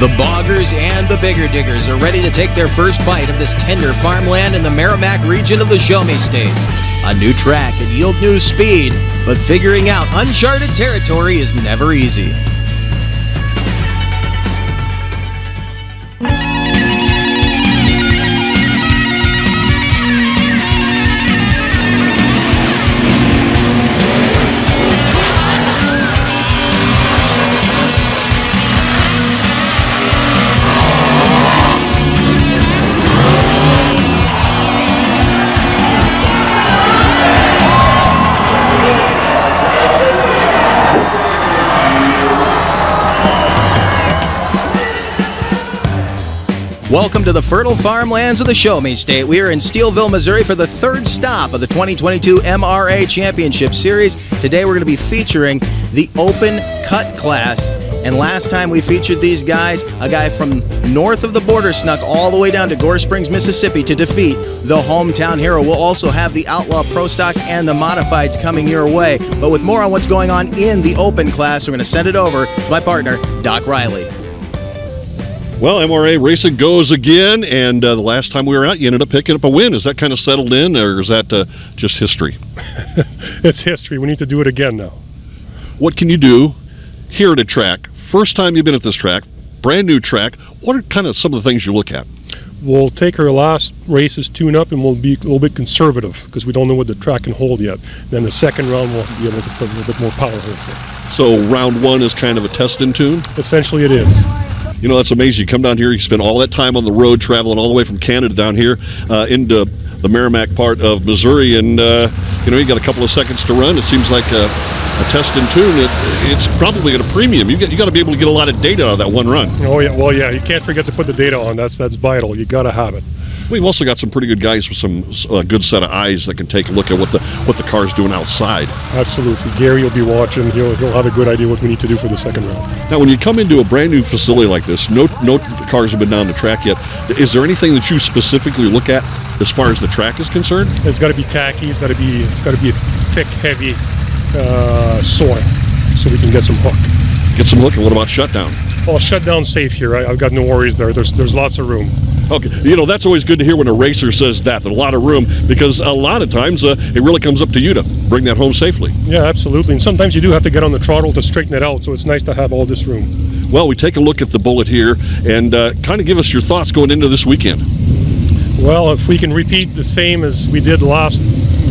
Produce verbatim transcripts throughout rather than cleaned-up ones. The boggers and the bigger diggers are ready to take their first bite of this tender farmland in the Merrimack region of the Show Me State. A new track and yield new speed, but figuring out uncharted territory is never easy. Welcome to the fertile farmlands of the Show Me State. We are in Steelville, Missouri for the third stop of the twenty twenty-two M R A Championship Series. Today we're going to be featuring the open cut class. And last time we featured these guys, a guy from north of the border snuck all the way down to Gore Springs, Mississippi to defeat the hometown hero. We'll also have the Outlaw Pro Stocks and the Modifieds coming your way. But with more on what's going on in the open class, we're going to send it over to my partner, Doc Riley. Well, M R A racing goes again, and uh, the last time we were out, you ended up picking up a win. Is that kind of settled in, or is that uh, just history? It's history. We need to do it again now. What can you do here at a track? First time you've been at this track, brand new track. What are kind of some of the things you look at? We'll take our last race's tune up, and we'll be a little bit conservative because we don't know what the track can hold yet. Then the second round, we'll be able to put a little bit more power hopefully. So round one is kind of a test in tune? Essentially it is. You know, that's amazing. You come down here, you spend all that time on the road, traveling all the way from Canada down here uh, into the Merrimack part of Missouri, and, uh, you know, you got a couple of seconds to run. It seems like a, a test in tune. It, it's probably at a premium. You've got, you got to be able to get a lot of data out of that one run. Oh, yeah. Well, yeah, you can't forget to put the data on. That's, that's vital. You got to have it. We've also got some pretty good guys with some uh, good set of eyes that can take a look at what the what the car's doing outside. Absolutely. Gary will be watching. He'll, he'll have a good idea what we need to do for the second round. Now, when you come into a brand new facility like this, no, no cars have been down the track yet. Is there anything that you specifically look at as far as the track is concerned? It's got to be tacky. It's got to be it's got to be a thick, heavy uh, soil so we can get some hook. Get some hook. And what about shutdown? Well, shutdown's safe here. I, I've got no worries there. There's there's lots of room. Okay, you know, that's always good to hear when a racer says that, there's a lot of room, because a lot of times uh, it really comes up to you to bring that home safely. Yeah, absolutely, and sometimes you do have to get on the throttle to straighten it out, so it's nice to have all this room. Well, we take a look at the bullet here, and uh, kind of give us your thoughts going into this weekend. Well, if we can repeat the same as we did last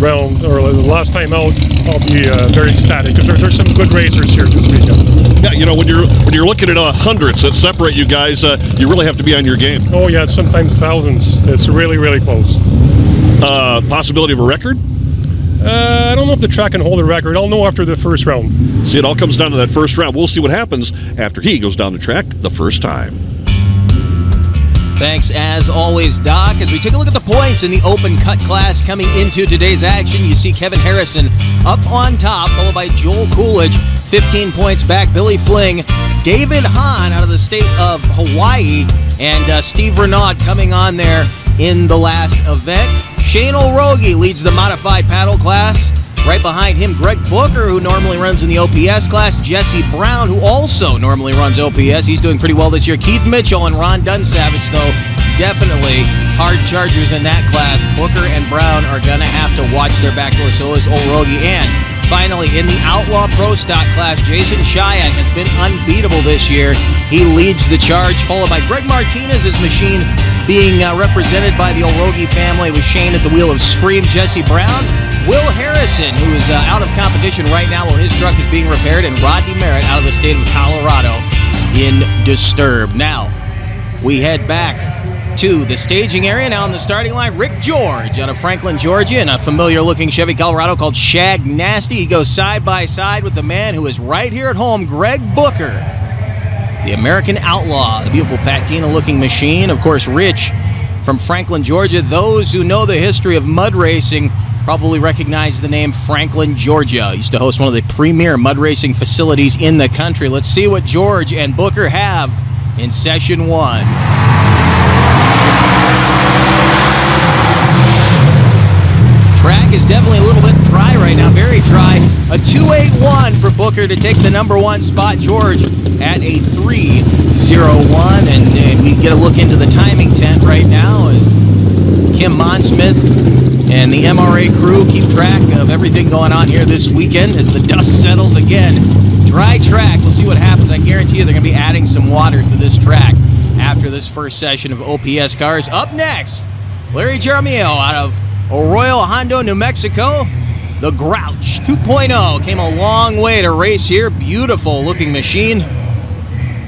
round, or the last time out, I'll be uh, very ecstatic, because there, there's some good racers here this weekend. Yeah, you know, when you're when you're looking at uh, hundreds that separate you guys, uh, you really have to be on your game. Oh yeah, sometimes thousands. It's really, really close. Uh, possibility of a record? Uh, I don't know if the track can hold a record. I'll know after the first round. See, it all comes down to that first round. We'll see what happens after he goes down the track the first time. Thanks, as always, Doc. As we take a look at the points in the open cut class coming into today's action, you see Kevin Harrison up on top, followed by Joel Coolidge, fifteen points back. Billy Fling, David Hahn out of the state of Hawaii, and uh, Steve Renaud coming on there in the last event. Shane Ohlrogge leads the modified paddle class. Right behind him, Greg Booker, who normally runs in the O P S class. Jesse Brown, who also normally runs O P S. He's doing pretty well this year. Keith Mitchell and Ron Dunsavage, though, definitely hard chargers in that class. Booker and Brown are going to have to watch their backdoor, so is Ohlrogge. And finally, in the Outlaw Pro Stock class, Jason Chaya has been unbeatable this year. He leads the charge, followed by Greg Martinez, his machine being uh, represented by the Ohlrogge family with Shane at the wheel of Scream. Jesse Brown, Will Harrison, who is uh, out of competition right now while his truck is being repaired, and Rodney Merritt out of the state of Colorado in Disturb. Now, we head back to the staging area. Now on the starting line, Rick George out of Franklin, Georgia, in a familiar-looking Chevy Colorado called Shag Nasty. He goes side-by-side with the man who is right here at home, Greg Booker, the American Outlaw, the beautiful patina-looking machine. Of course, Rich from Franklin, Georgia. Those who know the history of mud racing probably recognize the name Franklin, Georgia. Used to host one of the premier mud racing facilities in the country. Let's see what George and Booker have in session one. Track is definitely a little bit dry right now, very dry. A two eight one for Booker to take the number one spot. George at a three oh one. And you get a look into the timing tent right now as Kim Monsmith and the M R A crew keep track of everything going on here this weekend as the dust settles again. Dry track. We'll see what happens. I guarantee you they're going to be adding some water to this track after this first session of O P S cars. Up next, Larry Jeremiel out of Arroyo Hondo, New Mexico. The Grouch two point oh came a long way to race here. Beautiful looking machine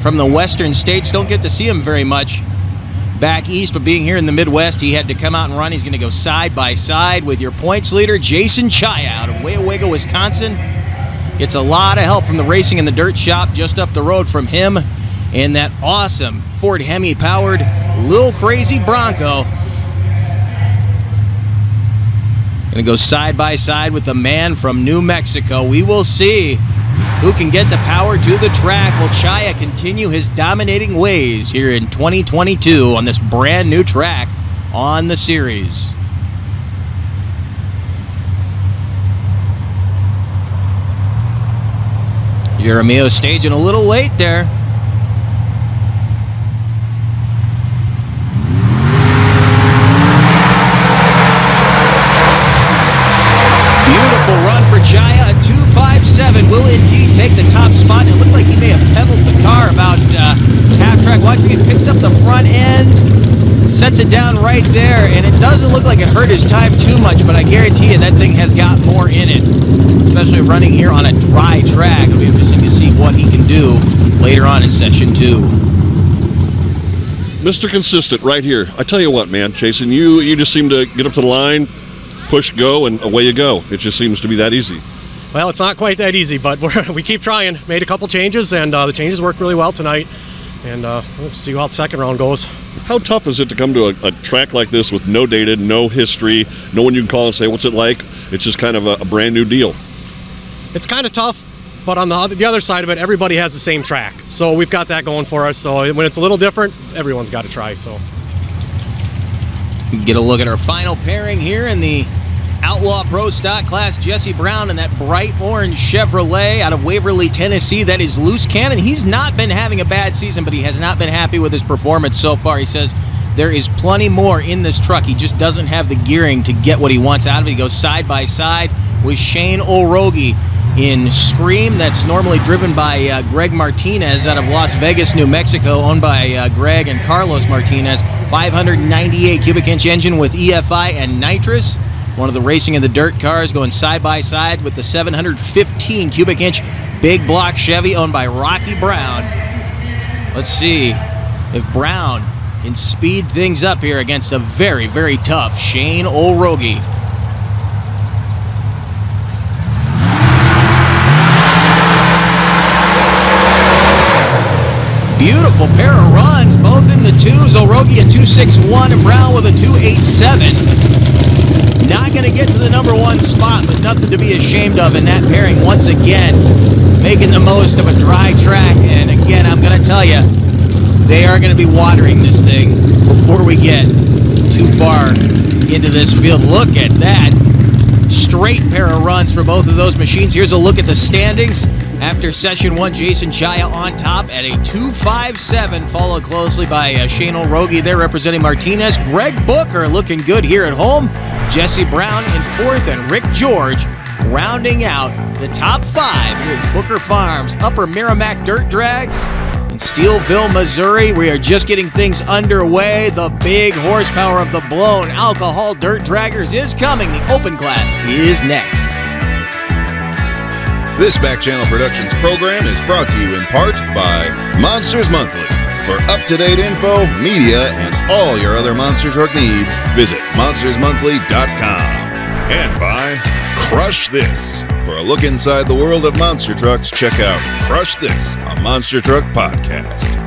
from the western states. Don't get to see him very much back east, but being here in the Midwest, he had to come out and run. He's going to go side by side with your points leader, Jason Chaya, out of Wayawega, Wisconsin. Gets a lot of help from the Racing in the Dirt shop just up the road from him in that awesome Ford Hemi-powered Lil Crazy Bronco. Going to go side by side with the man from New Mexico. We will see who can get the power to the track. Will Chaya continue his dominating ways here in twenty twenty-two on this brand new track on the series? Jeremiel staging a little late there. Will indeed take the top spot. It looked like he may have pedaled the car about uh, half track. Watch, he picks up the front end, sets it down right there, and it doesn't look like it hurt his time too much, but I guarantee you that thing has got more in it, especially running here on a dry track. It'll be interesting to see what he can do later on in session two. Mister Consistent right here. I tell you what, man, Jason, you, you just seem to get up to the line, push, go, and away you go. It just seems to be that easy. Well, it's not quite that easy, but we're, we keep trying. Made a couple changes, and uh, the changes worked really well tonight. And uh, we'll see how the second round goes. How tough is it to come to a, a track like this with no data, no history, no one you can call and say, what's it like? It's just kind of a, a brand new deal. It's kind of tough, but on the other, the other side of it, everybody has the same track. So we've got that going for us. So when it's a little different, everyone's got to try. So get a look at our final pairing here in the Outlaw Pro Stock Class. Jesse Brown in that bright orange Chevrolet out of Waverly, Tennessee. That is Loose Cannon. He's not been having a bad season, but he has not been happy with his performance so far. He says there is plenty more in this truck. He just doesn't have the gearing to get what he wants out of it. He goes side by side with Shane Ohlrogge in Scream. That's normally driven by uh, Greg Martinez out of Las Vegas, New Mexico, owned by uh, Greg and Carlos Martinez. five ninety-eight cubic inch engine with E F I and nitrous. One of the Racing in the Dirt cars going side by side with the seven fifteen cubic inch big block Chevy owned by Rocky Brown. Let's see if Brown can speed things up here against a very, very tough Shane Ohlrogge. Beautiful pair of runs, both in the twos. Ohlrogge a two sixty-one and Brown with a two eighty-seven. Not going to get to the number one spot, but nothing to be ashamed of in that pairing. Once again, making the most of a dry track. And again, I'm going to tell you, they are going to be watering this thing before we get too far into this field. Look at that. Straight pair of runs for both of those machines. Here's a look at the standings. After session one, Jason Chaya on top at a two fifty-seven, followed closely by uh, Shane Ohlrogge there representing Martinez. Greg Booker looking good here at home. Jesse Brown in fourth, and Rick George rounding out the top five here at Booker Farms, Upper Merrimack Dirt Drags in Steelville, Missouri. We are just getting things underway. The big horsepower of the blown alcohol dirt draggers is coming. The open class is next. This Back Channel Productions program is brought to you in part by Monsters Monthly. For up-to-date info, media, and all your other Monster Truck needs, visit monsters monthly dot com. And by Crush This. For a look inside the world of monster trucks, check out Crush This, a Monster Truck podcast.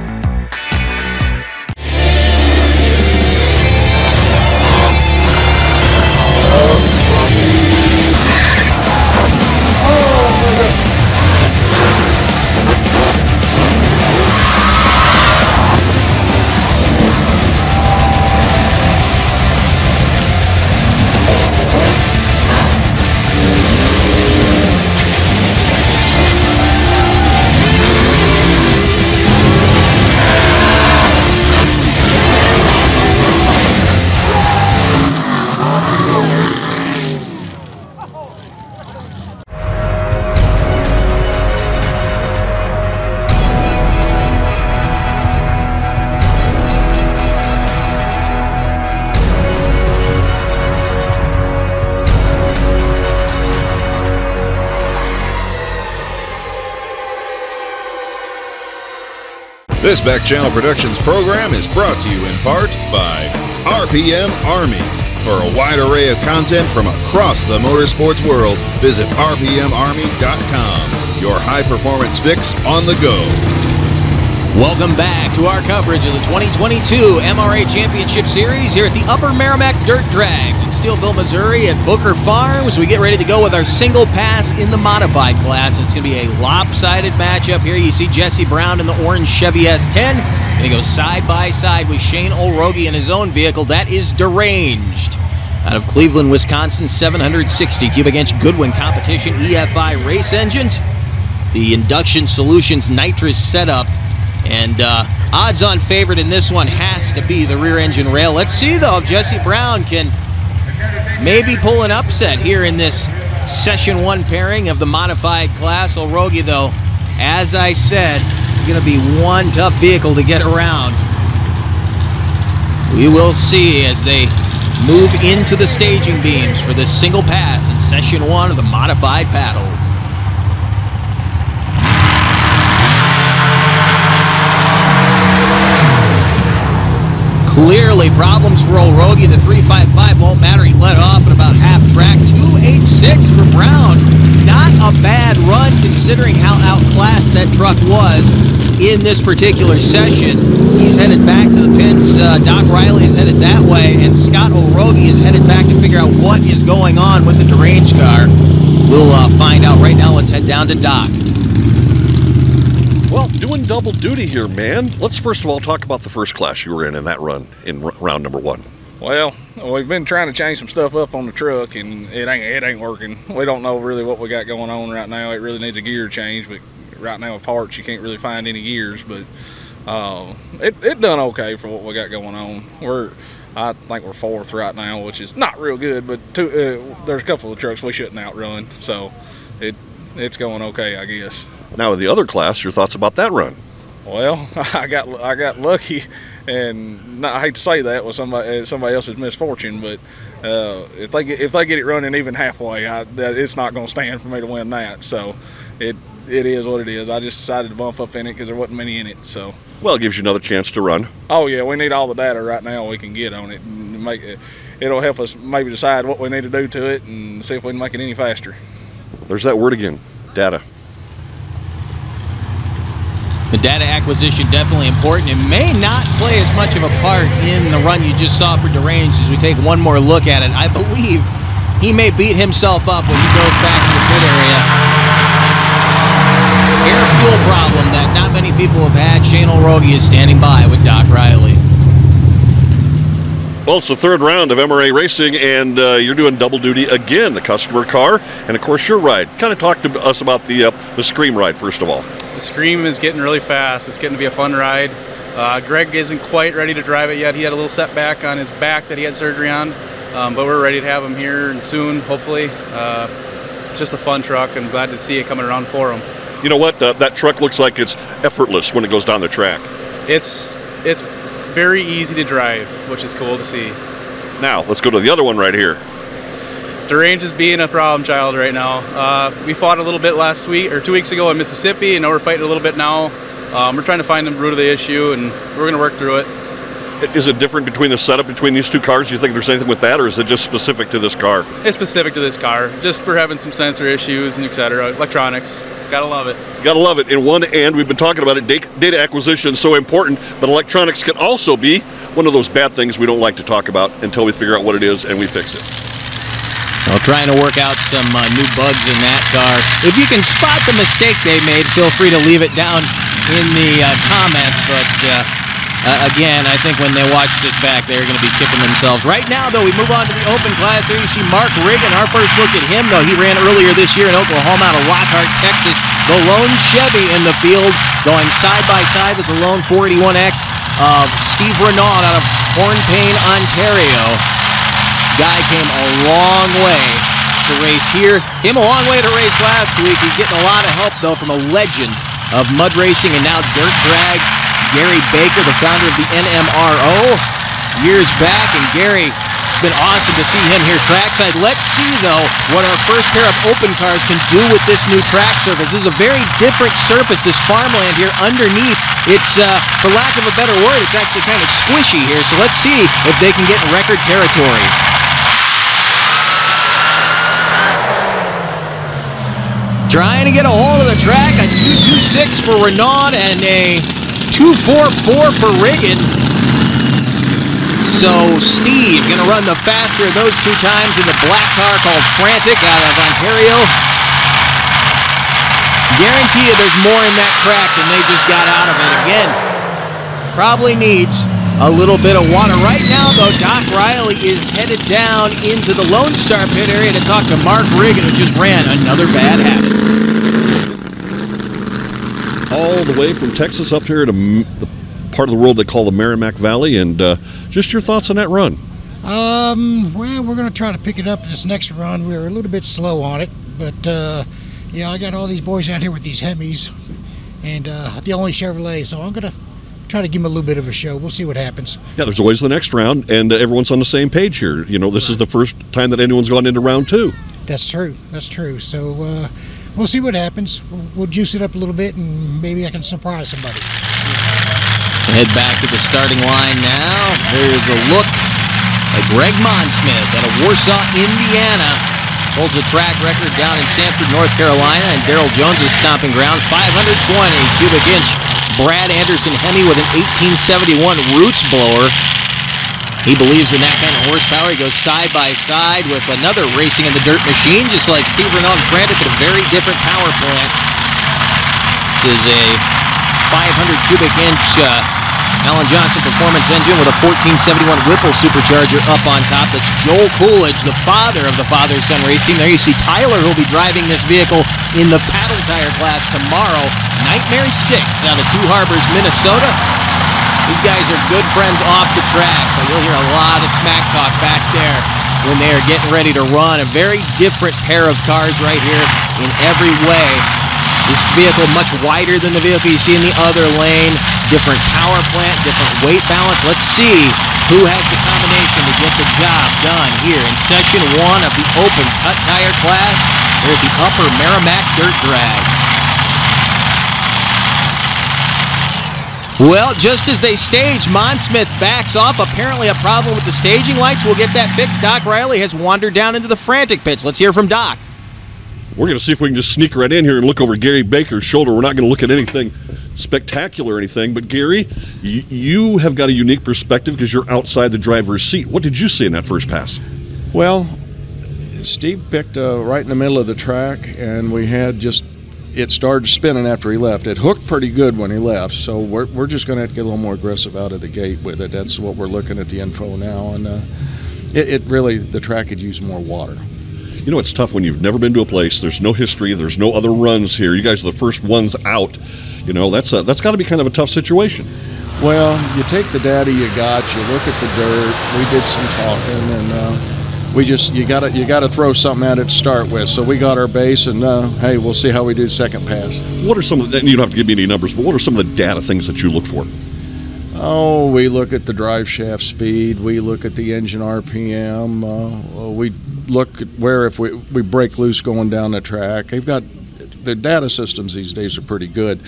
This Back Channel Productions program is brought to you in part by R P M Army. For a wide array of content from across the motorsports world, visit R P M Army dot com. Your high-performance fix on the go. Welcome back to our coverage of the twenty twenty-two M R A Championship Series here at the Upper Merrimack Dirt Drags in Steelville, Missouri at Booker Farms. We get ready to go with our single pass in the modified class. It's going to be a lopsided matchup here. You see Jesse Brown in the orange Chevy S ten. And he goes side by side with Shane Ohlrogge in his own vehicle. That is Deranged. Out of Cleveland, Wisconsin, seven hundred sixty cubic inch Goodwin Competition E F I race engines. The Induction Solutions nitrous setup. And uh, odds-on favorite in this one has to be the rear-engine rail. Let's see, though, if Jesse Brown can maybe pull an upset here in this Session one pairing of the modified class. Ohlrogge, though, as I said, is going to be one tough vehicle to get around. We will see as they move into the staging beams for this single pass in Session one of the modified paddles. Clearly problems for Ohlrogge. The three five five won't matter. He let off at about half track. two eighty-six for Brown. Not a bad run considering how outclassed that truck was in this particular session. He's headed back to the pits. Uh, Doc Riley is headed that way, and Scott Ohlrogge is headed back to figure out what is going on with the Deranged car. We'll uh, find out right now. Let's head down to Doc. Well, doing double duty here, man. Let's first of all talk about the first class you were in in that run in round number one. Well, we've been trying to change some stuff up on the truck, and it ain't it ain't working. We don't know really what we got going on right now. It really needs a gear change, but right now with parts you can't really find any gears. But uh, it it done okay for what we got going on. We're I think we're fourth right now, which is not real good. But two, uh, there's a couple of trucks we shouldn't outrun, so it it's going okay, I guess. Now in the other class, your thoughts about that run? Well, I got I got lucky, and not, I hate to say that with somebody somebody else's misfortune, but uh, if they get, if they get it running even halfway, I, it's not going to stand for me to win that. So it it is what it is. I just decided to bump up in it because there wasn't many in it. So well, it gives you another chance to run. Oh yeah, we need all the data right now we can get on it. And make it it'll help us maybe decide what we need to do to it and see if we can make it any faster. There's that word again, data. The data acquisition definitely important. It may not play as much of a part in the run you just saw for Deranged as we take one more look at it. I believe he may beat himself up when he goes back to the pit area. Air fuel problem that not many people have had. Shane Ohlrogge is standing by with Doc Riley. Well, it's the third round of M R A Racing, and uh, you're doing double duty again, the customer car, and of course your ride. Kind of talk to us about the, uh, the Scream ride, first of all. The Scream is getting really fast. It's getting to be a fun ride. Uh, Greg isn't quite ready to drive it yet. He had a little setback on his back that he had surgery on, um, but we're ready to have him here and soon, hopefully. Uh, it's just a fun truck. I'm glad to see it coming around for him. You know what? Uh, that truck looks like it's effortless when it goes down the track. It's, it's very easy to drive, which is cool to see. Now, let's go to the other one right here. Deranged is being a problem child right now. Uh, we fought a little bit last week, or two weeks ago in Mississippi, and now we're fighting a little bit now. Um, we're trying to find the root of the issue, and we're gonna work through it. Is it different between the setup between these two cars? Do you think there's anything with that, or is it just specific to this car? It's specific to this car. Just we're having some sensor issues and et cetera, electronics. Gotta love it. Gotta love it. In one end, we've been talking about it, data acquisition is so important, but electronics can also be one of those bad things we don't like to talk about until we figure out what it is and we fix it. Well, trying to work out some uh, new bugs in that car. If you can spot the mistake they made, feel free to leave it down in the uh, comments. But, uh, uh, again, I think when they watch this back, they're going to be kicking themselves. Right now, though, we move on to the open class. There you see Mark Riggin. Our first look at him, though, he ran earlier this year in Oklahoma out of Lockhart, Texas. The lone Chevy in the field going side-by-side with the lone four eighty-one X of Steve Renaud out of Hornpain, Ontario. Guy came a long way to race here. Came a long way to race last week. He's getting a lot of help, though, from a legend of mud racing and now dirt drags, Gary Baker, the founder of the N M R O. Years back, and Gary, it's been awesome to see him here trackside. Let's see, though, what our first pair of open cars can do with this new track surface. This is a very different surface, this farmland here underneath. It's, uh, for lack of a better word, it's actually kind of squishy here. So let's see if they can get in record territory. Trying to get a hold of the track, a two two six for Renaud and a two four four for Riggin. So Steve gonna run the faster of those two times in the black car called Frantic out of Ontario. Guarantee you there's more in that track than they just got out of it. Again, probably needs a little bit of water. Right now, though, Doc Riley is headed down into the Lone Star pit area to talk to Mark Riggin, who just ran another bad habit. All the way from Texas up here to the part of the world they call the Merrimack Valley, and uh, just your thoughts on that run. Um, well, we're going to try to pick it up this next run. We were a little bit slow on it, but uh, yeah, I got all these boys out here with these Hemis, and uh, the only Chevrolet, so I'm going to try to give him a little bit of a show. We'll see what happens. Yeah, there's always the next round, and uh, everyone's on the same page here. You know, this right. is the first time that anyone's gone into round two. That's true. That's true. So uh, we'll see what happens. We'll, we'll juice it up a little bit, and maybe I can surprise somebody. Head back to the starting line now. There's a look at Greg Monsmith out of Warsaw, Indiana. Holds a track record down in Sanford, North Carolina, and Darryl Jones' stomping ground. five hundred twenty cubic inch Brad Anderson Hemi with an eighteen seventy-one Roots blower. He believes in that kind of horsepower. He goes side by side with another Racing in the Dirt machine, just like Steve Renaud and Frantic, but a very different power plant. This is a five hundred cubic inch uh, Allen Johnson Performance Engine with a fourteen seventy-one Whipple supercharger up on top. That's Joel Coolidge, the father of the father-son race team. There you see Tyler, who'll be driving this vehicle in the paddle tire class tomorrow. Nightmare six out of Two Harbors, Minnesota. These guys are good friends off the track, but you'll hear a lot of smack talk back there when they are getting ready to run. A very different pair of cars right here in every way. This vehicle much wider than the vehicle you see in the other lane. Different power plant, different weight balance. Let's see who has the combination to get the job done here in session one of the open cut tire class with the upper Merrimack Dirt Drags. Well, just as they stage, Monsmith backs off. Apparently a problem with the staging lights. We'll get that fixed. Doc Riley has wandered down into the Frantic pits. Let's hear from Doc. We're going to see if we can just sneak right in here and look over Gary Baker's shoulder. We're not going to look at anything spectacular or anything, but Gary, you, you have got a unique perspective because you're outside the driver's seat. What did you see in that first pass? Well, Steve picked uh, right in the middle of the track, and we had just, it started spinning after he left. It hooked pretty good when he left, so we're, we're just going to have to get a little more aggressive out of the gate with it. That's what we're looking at the info now, and uh, it, it really, the track could use more water. You know, it's tough when you've never been to a place, there's no history, there's no other runs here. You guys are the first ones out. You know, that's a, that's got to be kind of a tough situation. Well, you take the data you got, you look at the dirt, we did some talking, and uh, we just, you got to you gotta throw something at it to start with. So we got our base, and uh, hey, we'll see how we do second pass. What are some of the, you don't have to give me any numbers, but what are some of the data things that you look for? Oh, we look at the drive shaft speed, we look at the engine R P M, uh, we look at where if we we break loose going down the track. They've got their data systems these days are pretty good,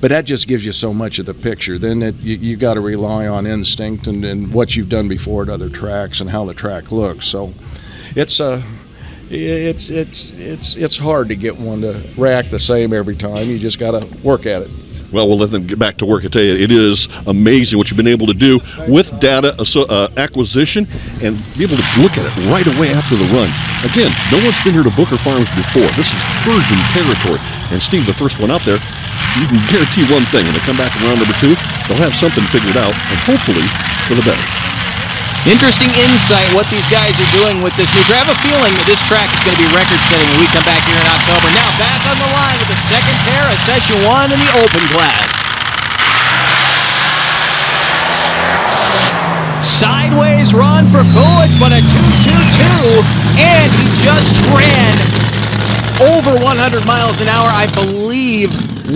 but that just gives you so much of the picture. Then it, you, you got to rely on instinct and, and what you've done before at other tracks and how the track looks. So it's a uh, it's it's it's it's hard to get one to react the same every time. You just got to work at it. Well, we'll let them get back to work. I tell you, it is amazing what you've been able to do with data uh, acquisition and be able to look at it right away after the run. Again, no one's been here to Booker Farms before. This is virgin territory. And Steve, the first one out there, you can guarantee one thing. When they come back in round number two, they'll have something figured out, and hopefully for the better. Interesting insight what these guys are doing with this new track. I have a feeling that this track is going to be record-setting when we come back here in October. Now back on the line with the second pair of Session one in the open class. Sideways run for Coolidge, but a two two two, and he just ran over one hundred miles an hour, I believe,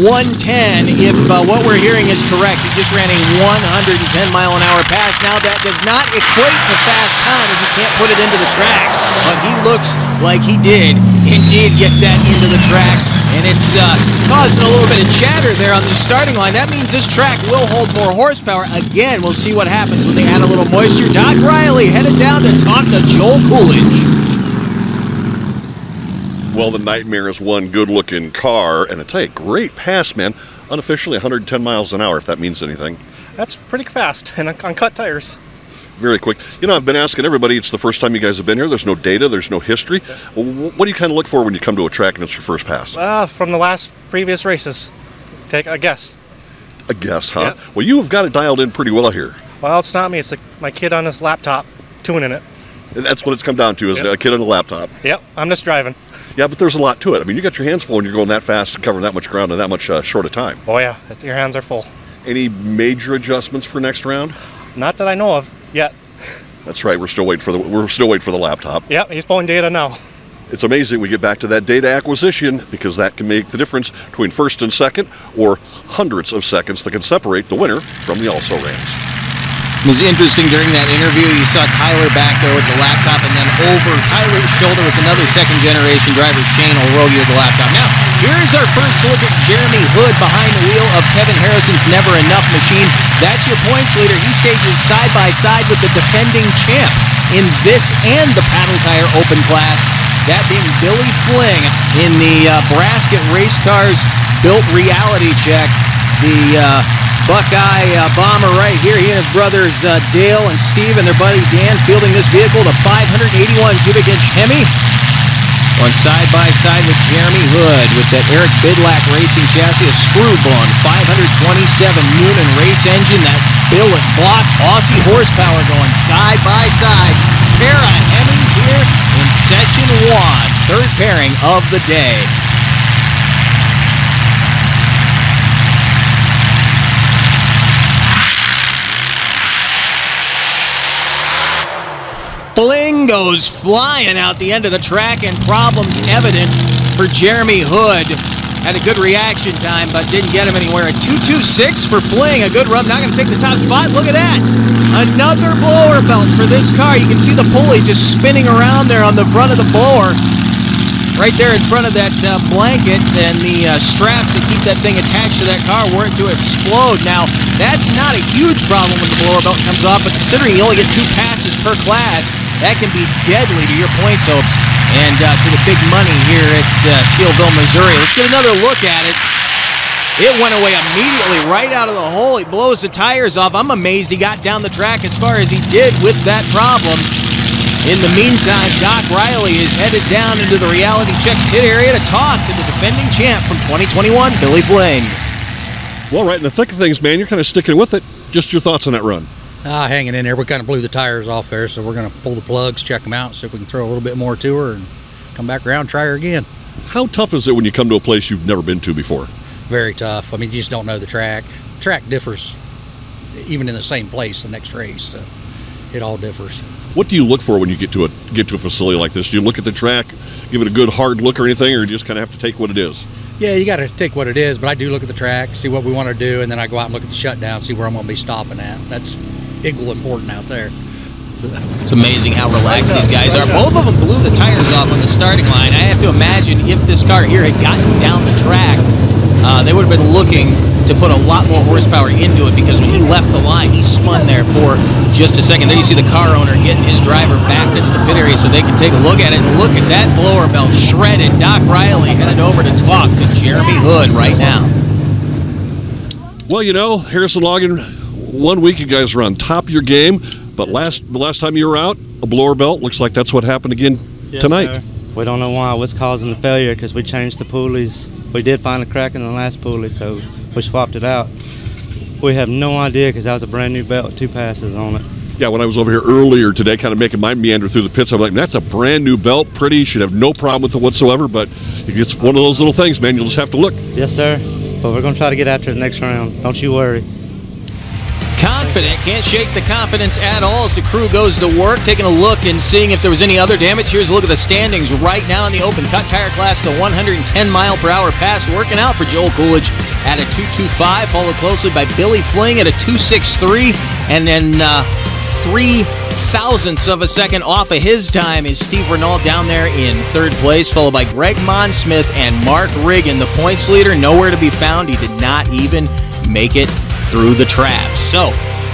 one ten, if uh, what we're hearing is correct. He just ran a one hundred ten mile an hour pass. Now that does not equate to fast time if you can't put it into the track, but he looks like he did indeed get that into the track, and it's uh, causing a little bit of chatter there on the starting line. That means this track will hold more horsepower. Again, we'll see what happens when they add a little moisture. Doc Riley headed down to talk to Joel Coolidge. Well, the Nightmare is one good-looking car, and I tell you, great pass, man. Unofficially one hundred ten miles an hour, if that means anything. That's pretty fast, and on cut tires. Very quick. You know, I've been asking everybody, it's the first time you guys have been here. There's no data, there's no history. Yeah. Well, what do you kind of look for when you come to a track and it's your first pass? Uh, from the last previous races. Take a guess. A guess, huh? Yeah. Well, you've got it dialed in pretty well here. Well, it's not me. It's the, my kid on his laptop tuning it. That's what it's come down to, isn't yep. it? A kid on a laptop. Yep, I'm just driving. Yeah, but there's a lot to it. I mean, you got your hands full when you're going that fast and covering that much ground in that much uh, short a time. Oh, yeah. Your hands are full. Any major adjustments for next round? Not that I know of yet. That's right. We're still waiting for the, we're still waiting for the laptop. Yep, he's pulling data now. It's amazing we get back to that data acquisition, because that can make the difference between first and second, or hundreds of seconds that can separate the winner from the also-rans. It was interesting during that interview. You saw Tyler back there with the laptop, and then over Tyler's shoulder was another second-generation driver, Shane Ohlrogge, with the laptop. Now, here is our first look at Jeremy Hood behind the wheel of Kevin Harrison's Never Enough machine. That's your points leader. He stages side-by-side with the defending champ in this and the paddle tire open class, that being Billy Fling in the uh, Brasket Race Cars Built Reality Check. The... Uh, Buckeye uh, Bomber right here. He and his brothers uh, Dale and Steve and their buddy Dan fielding this vehicle, the five eighty-one cubic inch Hemi. On side-by-side with Jeremy Hood with that Eric Bidlack racing chassis, a screw-blown five twenty-seven Noonan race engine, that billet block Aussie horsepower going side-by-side. Pair of Hemis here in session one, third pairing of the day. Fling goes flying out the end of the track, and problems evident for Jeremy Hood. Had a good reaction time, but didn't get him anywhere. A two twenty-six for Fling, a good run. Not going to take the top spot. Look at that. Another blower belt for this car. You can see the pulley just spinning around there on the front of the blower. Right there in front of that uh, blanket, and the uh, straps that keep that thing attached to that car were it to explode. Now, that's not a huge problem when the blower belt comes off, but considering you only get two passes per class, that can be deadly to your points hopes and uh, to the big money here at uh, Steelville, Missouri. Let's get another look at it. It went away immediately right out of the hole. He blows the tires off. I'm amazed he got down the track as far as he did with that problem. In the meantime, Doc Riley is headed down into the reality check pit area to talk to the defending champ from twenty twenty-one, Billy Fling. Well, right in the thick of things, man, you're kind of sticking with it. Just your thoughts on that run. Ah, hanging in there. We kind of blew the tires off there, so we're going to pull the plugs, check them out, see if we can throw a little bit more to her, and come back around, try her again. How tough is it when you come to a place you've never been to before? Very tough. I mean, you just don't know the track. The track differs even in the same place the next race, so it all differs. What do you look for when you get to a get to a facility like this? Do you look at the track, give it a good hard look or anything, or you just kind of have to take what it is? Yeah, you got to take what it is, but I do look at the track, see what we want to do, and then I go out and look at the shutdown, see where I'm going to be stopping at. That's equal important out there. It's amazing how relaxed these guys are. Both of them blew the tires off on the starting line. I have to imagine if this car here had gotten down the track, uh, they would have been looking to put a lot more horsepower into it, because when he left the line, he spun there for just a second. There you see the car owner getting his driver backed into the pit area so they can take a look at it. And look at that blower belt shredded. Doc Riley headed over to talk to Jeremy Hood right now. Well, you know, Harrison Logan, one week you guys were on top of your game, but last the last time you were out, a blower belt. Looks like that's what happened again yes, tonight. Sir. We don't know why. What's causing the failure? Because we changed the pulleys. We did find a crack in the last pulley, so we swapped it out. We have no idea, because that was a brand new belt, two passes on it. Yeah, when I was over here earlier today, kind of making my meander through the pits, I'm like, that's a brand new belt, pretty. Should have no problem with it whatsoever. But it's one of those little things, man. You'll just have to look. Yes, sir. But we're gonna try to get after it next round. Don't you worry. confident. Can't shake the confidence at all as the crew goes to work. Taking a look and seeing if there was any other damage. Here's a look at the standings right now in the open cut tire class. The one hundred ten mile per hour pass working out for Joel Coolidge at a two two five, followed closely by Billy Fling at a two six three, and then uh, three thousandths of a second off of his time is Steve Renaud down there in third place, followed by Greg Monsmith and Mark Riggin, the points leader. Nowhere to be found. He did not even make it through the traps. So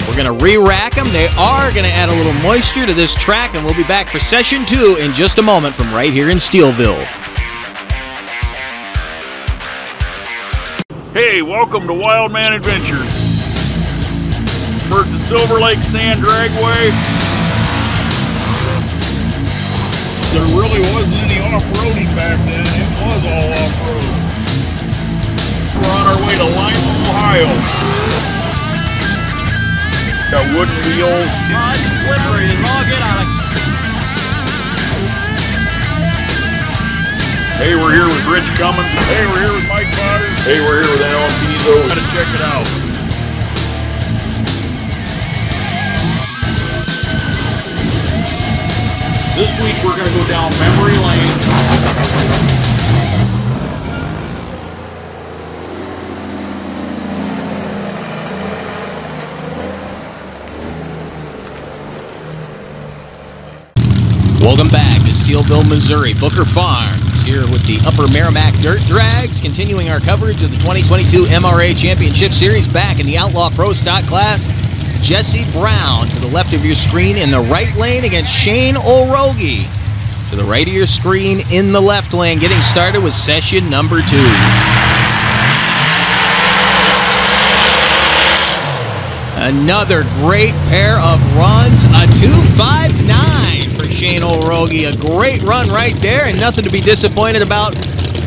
we're going to re-rack them. They are going to add a little moisture to this track, and we'll be back for session two in just a moment from right here in Steelville. Hey, welcome to Wildman Adventures. Heard the Silver Lake Sand Dragway. There really wasn't any off-roading back then. It was all off-road. We're on our way to Lima, Ohio. Got wooden wheels. Oh, it's slippery as all get out of it. Hey, we're here with Rich Cummins. Hey, we're here with Mike Potter. Hey, we're here with Alan Pizzo. Gotta check it out. This week we're gonna go down memory lane. Welcome back to Steelville, Missouri, Booker Farms. Here with the Upper Merrimack Dirt Drags, continuing our coverage of the twenty twenty-two M R A Championship Series. Back in the Outlaw Pro Stock class, Jesse Brown to the left of your screen in the right lane against Shane Ohlrogge to the right of your screen in the left lane. Getting started with session number two. Another great pair of runs, a two five nine. Shane Ohlrogge, a great run right there, and nothing to be disappointed about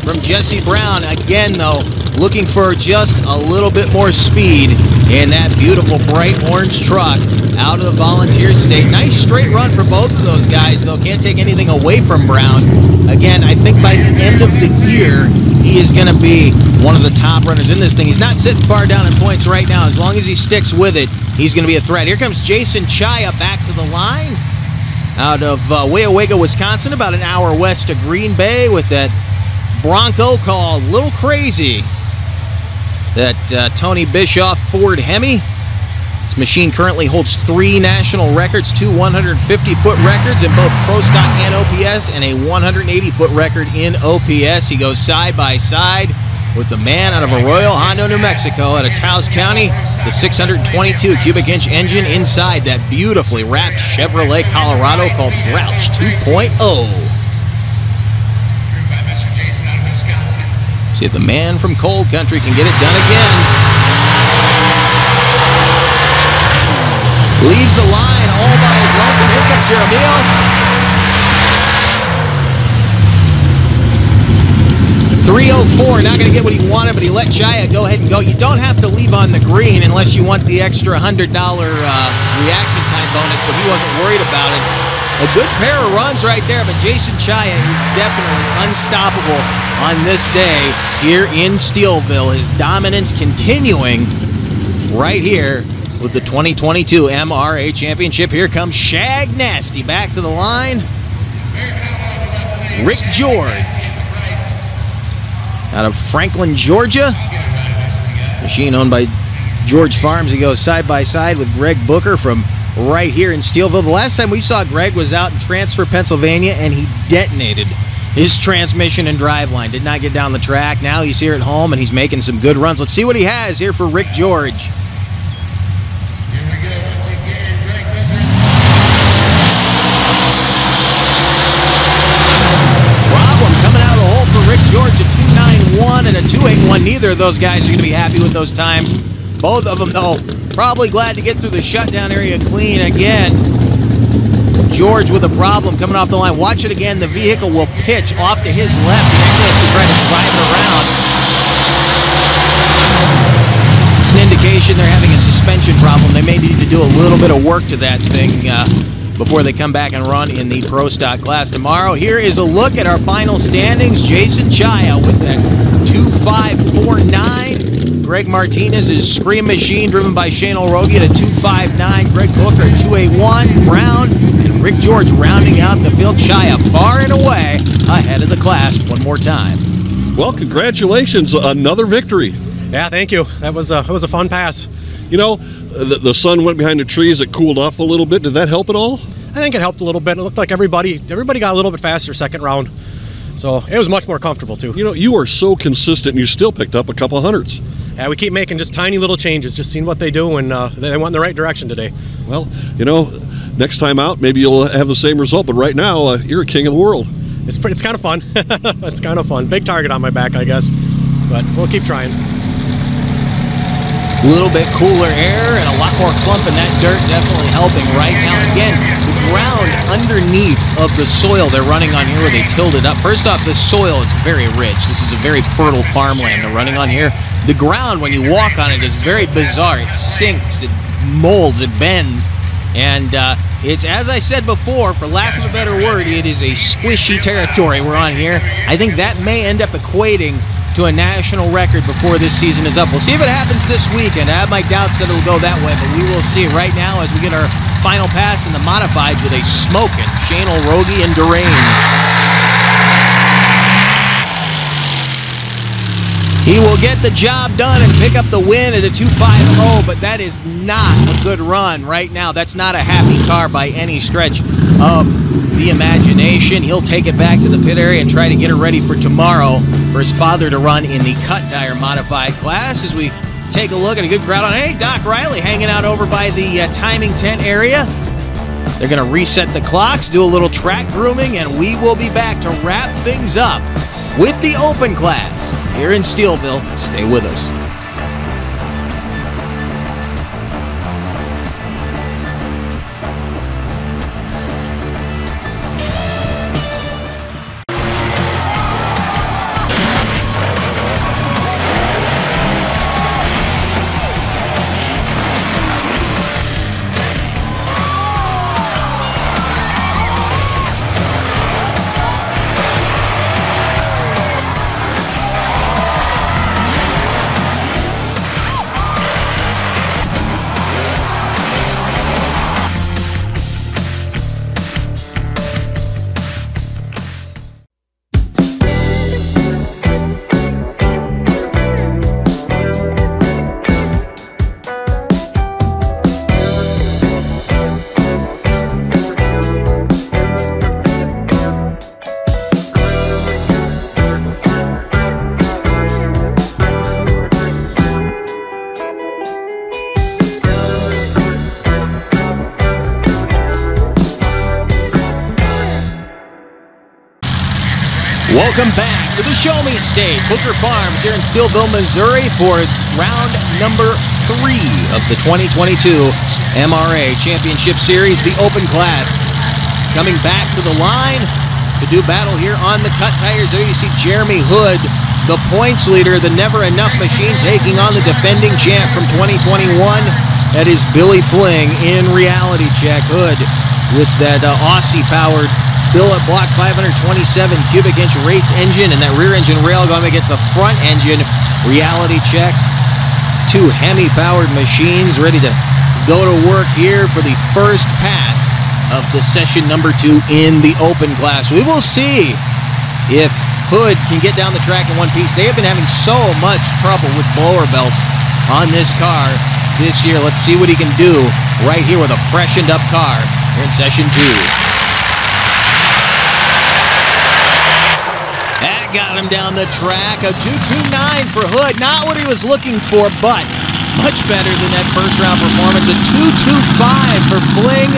from Jesse Brown. Again, though, looking for just a little bit more speed in that beautiful bright orange truck out of the Volunteer State. Nice straight run for both of those guys, though. Can't take anything away from Brown. Again, I think by the end of the year, he is going to be one of the top runners in this thing. He's not sitting far down in points right now. As long as he sticks with it, he's going to be a threat. Here comes Jason Chaya back to the line, out of uh, Wayawega, Wisconsin, about an hour west of Green Bay, with that Bronco call. A little crazy. That uh, Tony Bischoff Ford Hemi. This machine currently holds three national records, two one hundred fifty foot records in both Pro Stock and O P S, and a one hundred eighty foot record in O P S. He goes side by side with the man out of Arroyo Hondo, New Mexico, out of Taos County, the six hundred twenty-two cubic inch engine inside that beautifully wrapped Chevrolet Colorado called Grouch two point oh. See if the man from cold country can get it done again. Leaves the line all by his lonesome. Here comes Jeremy. three oh four, not going to get what he wanted, but he let Chaya go ahead and go. You don't have to leave on the green unless you want the extra one hundred dollar uh, reaction time bonus, but he wasn't worried about it. A good pair of runs right there, but Jason Chaya is definitely unstoppable on this day here in Steelville. His dominance continuing right here with the twenty twenty-two M R A Championship. Here comes Shag Nasty back to the line. Rick George, out of Franklin, Georgia. Machine owned by George Farms. He goes side by side with Greg Booker from right here in Steelville. The last time we saw Greg was out in Transfer, Pennsylvania, and he detonated his transmission and driveline. Did not get down the track. Now he's here at home, and he's making some good runs. Let's see what he has here for Rick George. Problem coming out of the hole for Rick George at two nine one and a two eight one. Neither of those guys are going to be happy with those times. Both of them, though, probably glad to get through the shutdown area clean again. George with a problem coming off the line. Watch it again. The vehicle will pitch off to his left. He actually has to try to drive it around. It's an indication they're having a suspension problem. They may need to do a little bit of work to that thing uh, before they come back and run in the Pro Stock class tomorrow. Here is a look at our final standings. Jason Chaya with that two five four nine. Greg Martinez is Scream Machine, driven by Shane Ohlrogge at a two five nine. Greg Booker two eight one. Brown and Rick George rounding out the field. Chaya far and away ahead of the class one more time. Well, congratulations. Another victory. Yeah, thank you. That was a, that was a fun pass. You know, the, the sun went behind the trees. It cooled off a little bit. Did that help at all? I think it helped a little bit. It looked like everybody everybody got a little bit faster second round. So it was much more comfortable, too. You know, you are so consistent, and you still picked up a couple hundreds. Yeah, we keep making just tiny little changes, just seeing what they do, and uh, they went in the right direction today. Well, you know, next time out, maybe you'll have the same result, but right now, uh, you're a king of the world. It's, pretty, it's kind of fun. It's kind of fun. Big target on my back, I guess, but we'll keep trying. A little bit cooler air and a lot more clump in that dirt, definitely helping right now. Again, the ground underneath of the soil they're running on here where they tilled it up. First off, the soil is very rich. This is a very fertile farmland they're running on here. The ground, when you walk on it, is very bizarre. It sinks, it molds, it bends. And uh, it's, as I said before, for lack of a better word, it is a squishy territory we're on here. I think that may end up equating to a national record before this season is up. We'll see if it happens this weekend. I have my doubts that it'll go that way, but we will see. Right now, as we get our final pass in the modifieds with a smoking Shane Ohlrogge and Deranged. He will get the job done and pick up the win at a two five oh, but that is not a good run right now. That's not a happy car by any stretch of the imagination. He'll take it back to the pit area and try to get it ready for tomorrow for his father to run in the cut tire modified class. As we take a look at a good crowd on, hey, Doc Riley hanging out over by the uh, timing tent area. They're going to reset the clocks, do a little track grooming, and we will be back to wrap things up with the open class here in Steelville. Stay with us. Welcome back to the Show Me State. Booker Farms here in Steelville, Missouri for round number three of the twenty twenty-two M R A Championship Series, the open class. Coming back to the line to do battle here on the cut tires. There you see Jeremy Hood, the points leader, the Never Enough machine, taking on the defending champ from twenty twenty-one. That is Billy Fling in reality check. Hood with that uh, Aussie-powered Billet block five twenty-seven cubic inch race engine, and that rear engine rail going against the front engine reality check. Two Hemi powered machines ready to go to work here for the first pass of the session number two in the open class. We will see if Hood can get down the track in one piece. They have been having so much trouble with blower belts on this car this year. Let's see what he can do right here with a freshened up car here in session two. Got him down the track. A two two nine for Hood. Not what he was looking for, but much better than that first round performance. A two two five for Fling.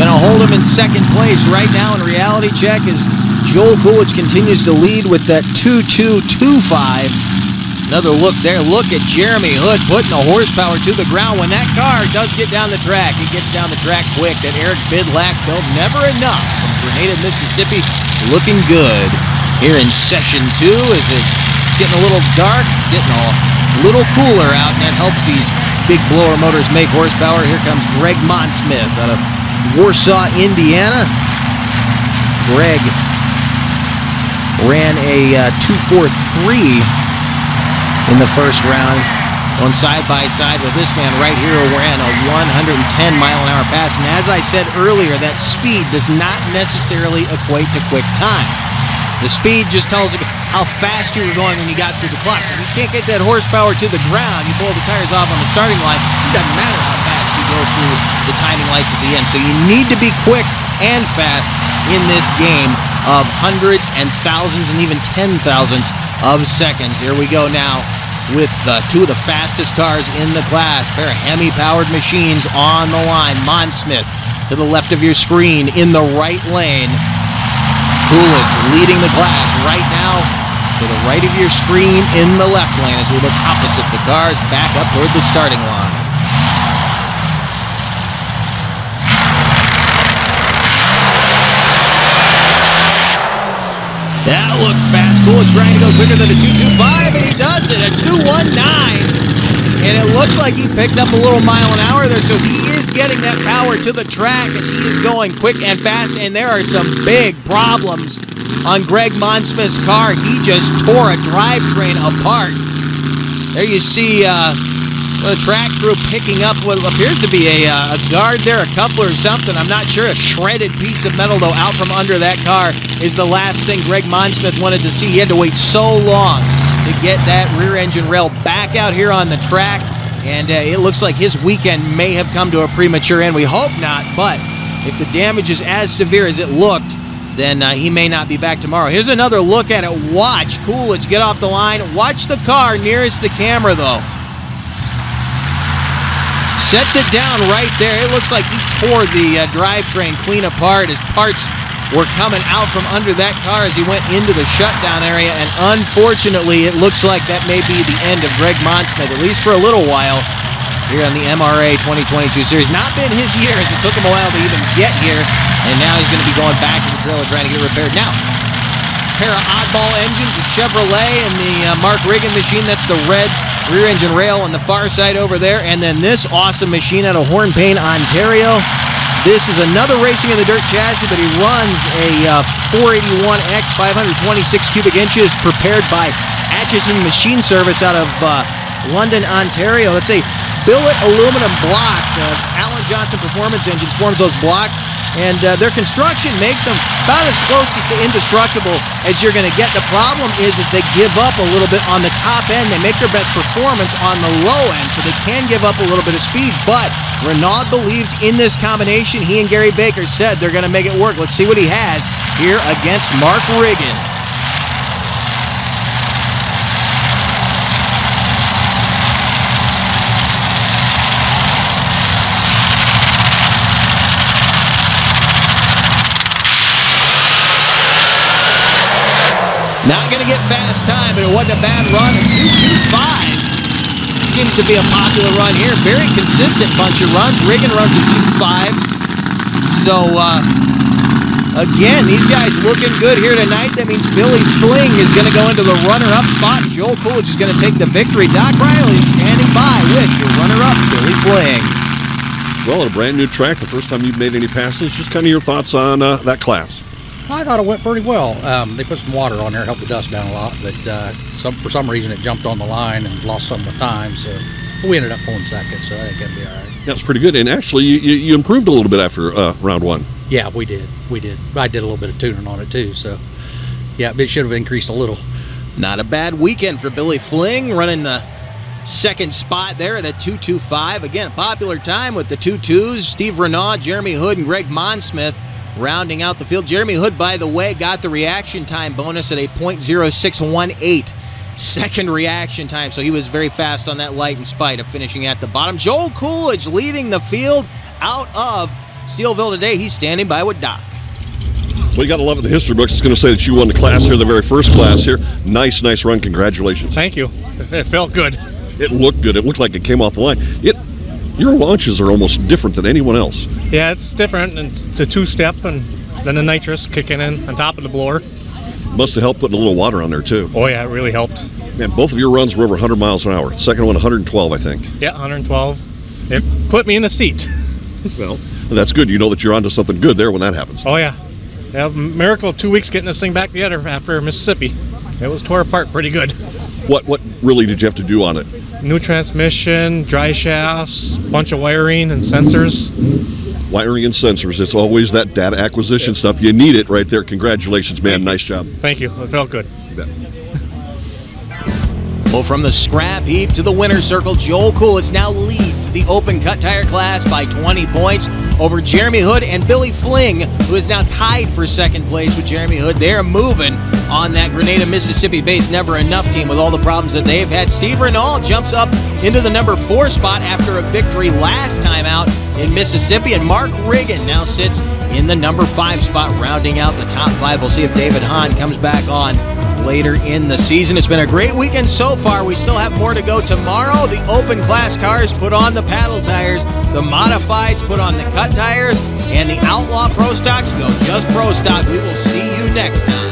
Gonna hold him in second place right now in reality check as Joel Coolidge continues to lead with that two two two five. Another look there. Look at Jeremy Hood putting the horsepower to the ground. When that car does get down the track, he gets down the track quick. That Eric Bidlack built Never Enough from Grenada, Mississippi, looking good here in session two. As it's getting a little dark, it's getting a little cooler out, and that helps these big blower motors make horsepower. Here comes Greg Monsmith out of Warsaw, Indiana. Greg ran a uh, two four three in the first round. on side by side with this man right here. We're in a one hundred ten mile an hour pass, and as I said earlier, that speed does not necessarily equate to quick time. The speed just tells you how fast you were going when you got through the clock. If you can't get that horsepower to the ground, you blow the tires off on the starting line, it doesn't matter how fast you go through the timing lights at the end. So you need to be quick and fast in this game of hundreds and thousands and even ten thousandths of seconds. Here we go now with uh, two of the fastest cars in the class. Pair of Hemi-powered machines on the line. Monsmith to the left of your screen in the right lane. Coolidge leading the class right now to the right of your screen in the left lane as we look opposite the cars back up toward the starting line. That looked fast. Coolidge trying to go quicker than a two twenty-five, and he does it, a two nineteen. And it looked like he picked up a little mile an hour there, so he is getting that power to the track as he is going quick and fast, and there are some big problems on Greg Monsmith's car. He just tore a drivetrain apart. There you see uh, the track crew picking up what appears to be a, uh, a guard there, a coupler or something. I'm not sure. A shredded piece of metal, though, out from under that car is the last thing Greg Monsmith wanted to see. He had to wait so long to get that rear engine rail back out here on the track, and uh, it looks like his weekend may have come to a premature end. We hope not, but if the damage is as severe as it looked, then uh, he may not be back tomorrow. Here's another look at it. Watch Coolidge get off the line. Watch the car nearest the camera, though. Sets it down right there. It looks like he tore the uh, drivetrain clean apart. His parts were coming out from under that car as he went into the shutdown area, and unfortunately it looks like that may be the end of Greg Monsmith, at least for a little while, here on the M R A twenty twenty-two series. Not been his year, as it took him a while to even get here, and now he's going to be going back to the trailer trying to get repaired. Now, a pair of oddball engines, a Chevrolet and the uh, Mark Riggin machine, that's the red rear engine rail on the far side over there, and then this awesome machine out of Hornpain, Ontario. This is another Racing in the Dirt chassis, but he runs a uh, four eighty-one X, five hundred twenty-six cubic inches, prepared by Atchison Machine Service out of uh, London, Ontario. That's a billet aluminum block. Uh, Allen Johnson Performance Engine forms those blocks, and uh, their construction makes them about as close as to indestructible as you're going to get. The problem is, is they give up a little bit on the top end. They make their best performance on the low end, so they can give up a little bit of speed, but Renaud believes in this combination. He and Gary Baker said they're going to make it work. Let's see what he has here against Mark Riggin. Not going to get fast time, but it wasn't a bad run. two twenty-five. Seems to be a popular run here. Very consistent bunch of runs. Riggin runs a two five. So, uh, again, these guys looking good here tonight. That means Billy Fling is going to go into the runner-up spot. Joel Coolidge is going to take the victory. Doc Riley standing by with your runner-up, Billy Fling. Well, on a brand-new track, the first time you've made any passes, just kind of your thoughts on uh, that class. I thought it went pretty well. Um, they put some water on there, helped the dust down a lot, but uh, some, for some reason it jumped on the line and lost some of the time, so we ended up pulling second, so I think that'd be all right. That's pretty good, and actually you, you improved a little bit after uh, round one. Yeah, we did. We did. I did a little bit of tuning on it too, so yeah, it should have increased a little. Not a bad weekend for Billy Fling, running the second spot there at a two twenty-five. Again, a popular time with the two twos. Steve Renaud, Jeremy Hood, and Greg Monsmith rounding out the field. Jeremy Hood, by the way, got the reaction time bonus at a point zero six one eight second reaction time, so he was very fast on that light in spite of finishing at the bottom. Joel Coolidge leading the field out of Steelville today. He's standing by with Doc. Well, you got to love it. The history books is going to say that you won the class here, the very first class here. Nice, nice run. Congratulations. Thank you. It felt good. It looked good. It looked like it came off the line. It Your launches are almost different than anyone else. Yeah, it's different. It's the two-step and then the nitrous kicking in on top of the blower. Must have helped putting a little water on there, too. Oh, yeah, it really helped. Man, both of your runs were over one hundred miles an hour. Second one, one hundred twelve, I think. Yeah, one hundred twelve. It put me in the seat. Well, that's good. You know that you're onto something good there when that happens. Oh, yeah. Yeah, miracle two weeks getting this thing back together after Mississippi. It was tore apart pretty good. What, what really did you have to do on it? new transmission, dry shafts, bunch of wiring and sensors. Wiring and sensors. It's always that data acquisition yeah. stuff. You need it right there. Congratulations, man. Thank nice you. job. Thank you. It felt good. Yeah. Well, from the scrap heap to the winner's circle, Joel Coolidge now leads the open cut tire class by twenty points over Jeremy Hood and Billy Fling, who is now tied for second place with Jeremy Hood. They're moving on that Grenada, Mississippi-based Never Enough team with all the problems that they've had. Steve Renaud jumps up into the number four spot after a victory last time out in Mississippi, and Mark Riggin now sits in the number five spot, rounding out the top five. We'll see if David Hahn comes back on later in the season. It's been a great weekend so far. We still have more to go tomorrow. The open class cars put on the paddle tires, the modifieds put on the cut tires, and the outlaw pro stocks go just pro stock. We will see you next time.